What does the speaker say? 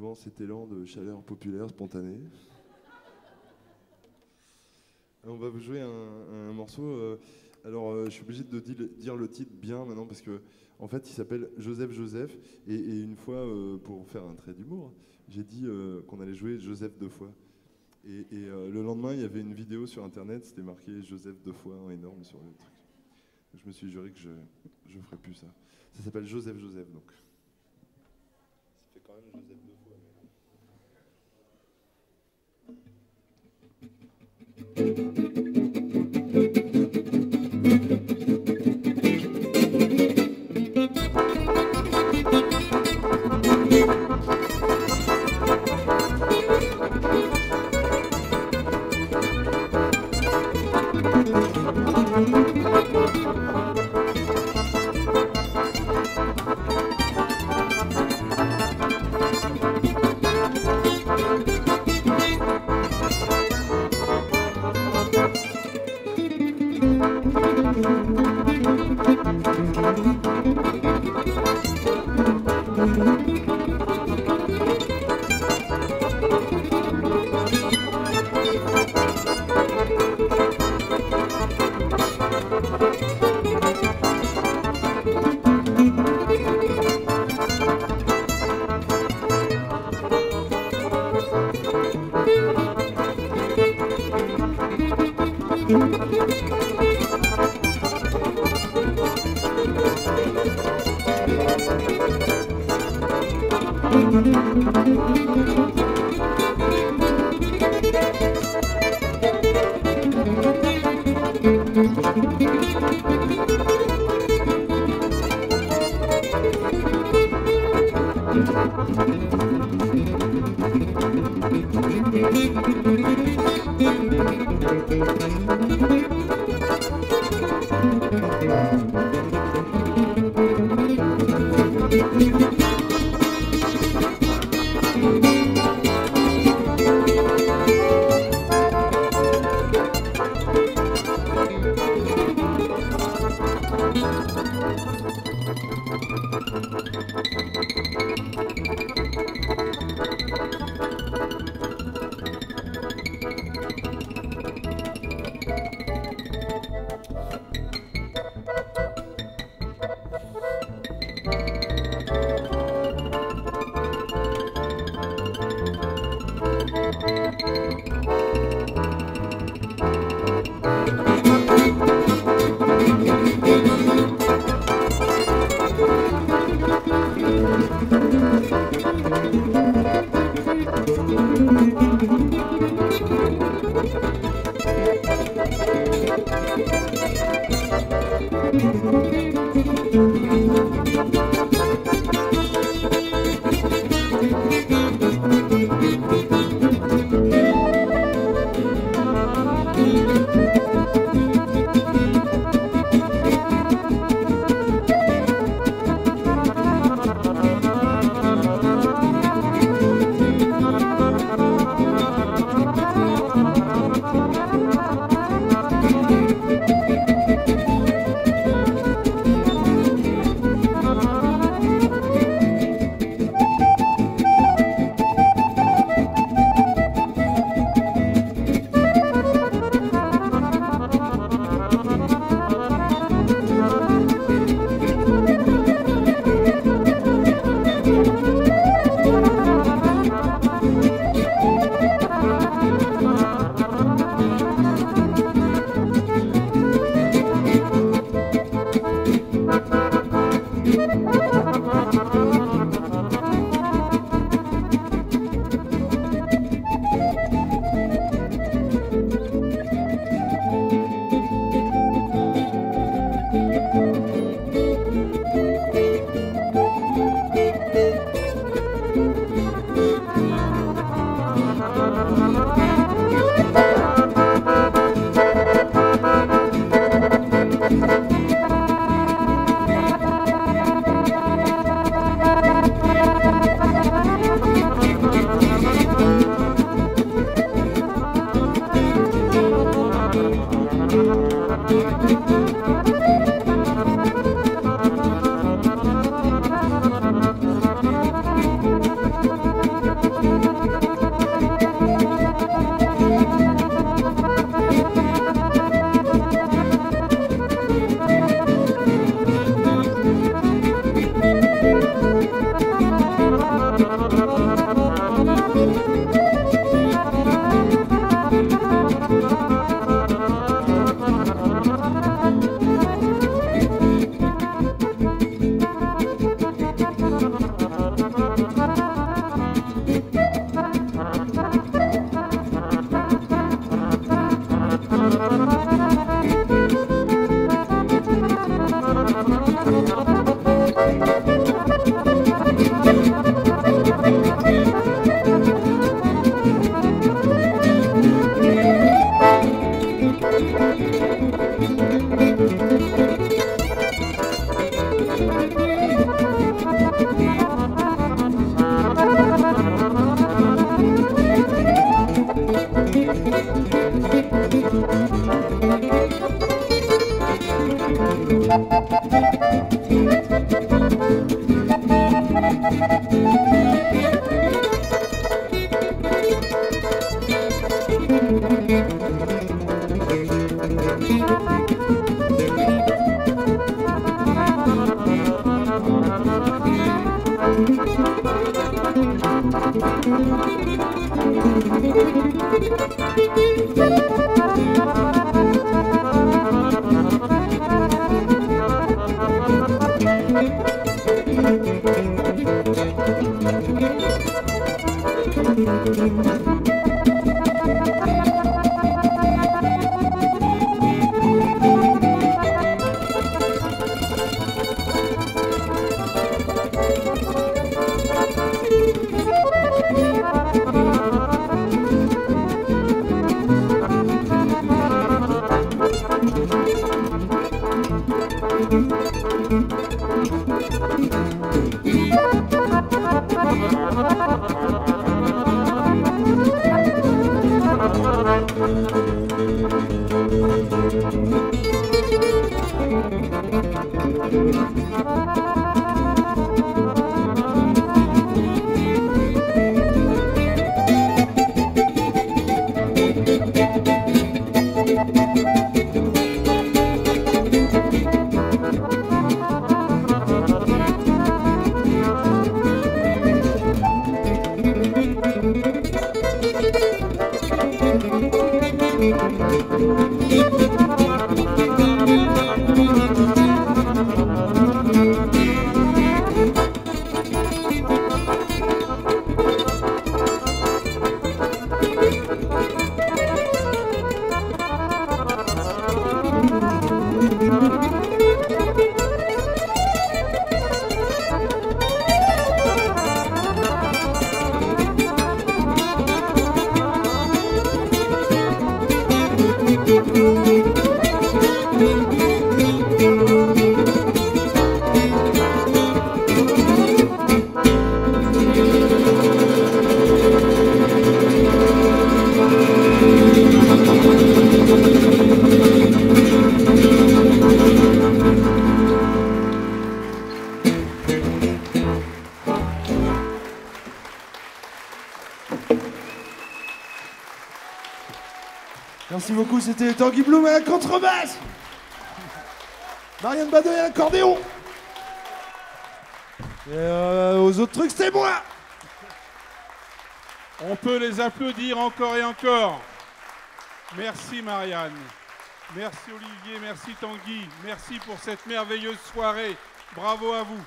visiblement cet élan de chaleur populaire spontanée. On va vous jouer un morceau. Alors, je suis obligé de dire le titre bien maintenant parce que, en fait, il s'appelle Joseph Joseph. Et une fois, pour faire un trait d'humour, j'ai dit qu'on allait jouer Joseph deux fois. Et le lendemain, il y avait une vidéo sur Internet. C'était marqué Joseph deux fois, en énorme sur le truc. Je me suis juré que je ne ferais plus ça. Ça s'appelle Joseph Joseph, donc. Ça fait quand même Joseph deux fois. Merci beaucoup, c'était Tanguy Blum à la contrebasse, Marianne Badoi à l'accordéon. Et aux autres trucs, c'est moi. On peut les applaudir encore et encore. Merci Marianne, merci Olivier, merci Tanguy, merci pour cette merveilleuse soirée. Bravo à vous.